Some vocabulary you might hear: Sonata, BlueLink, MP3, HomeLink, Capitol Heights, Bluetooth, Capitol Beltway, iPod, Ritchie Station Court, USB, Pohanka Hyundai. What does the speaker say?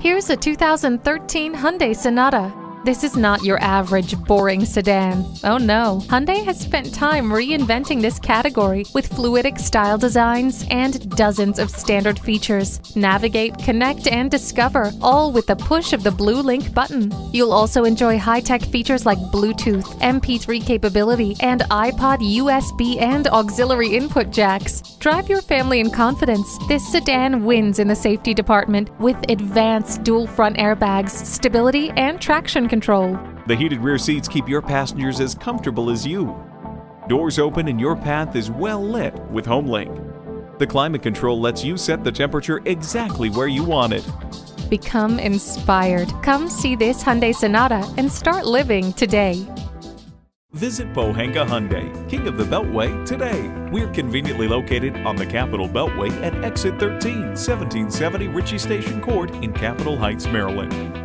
Here's a 2013 Hyundai Sonata. This is not your average boring sedan. Oh no, Hyundai has spent time reinventing this category with fluidic style designs and dozens of standard features. Navigate, connect, and discover, all with the push of the BlueLink button. You'll also enjoy high-tech features like Bluetooth, MP3 capability, and iPod, USB, and auxiliary input jacks. Drive your family in confidence. This sedan wins in the safety department with advanced dual front airbags, stability, and traction control. The heated rear seats keep your passengers as comfortable as you. Doors open and your path is well lit with HomeLink. The climate control lets you set the temperature exactly where you want it. Become inspired. Come see this Hyundai Sonata and start living today. Visit Pohanka Hyundai, King of the Beltway, today. We're conveniently located on the Capitol Beltway at exit 13, 1770 Ritchie Station Court in Capitol Heights, Maryland.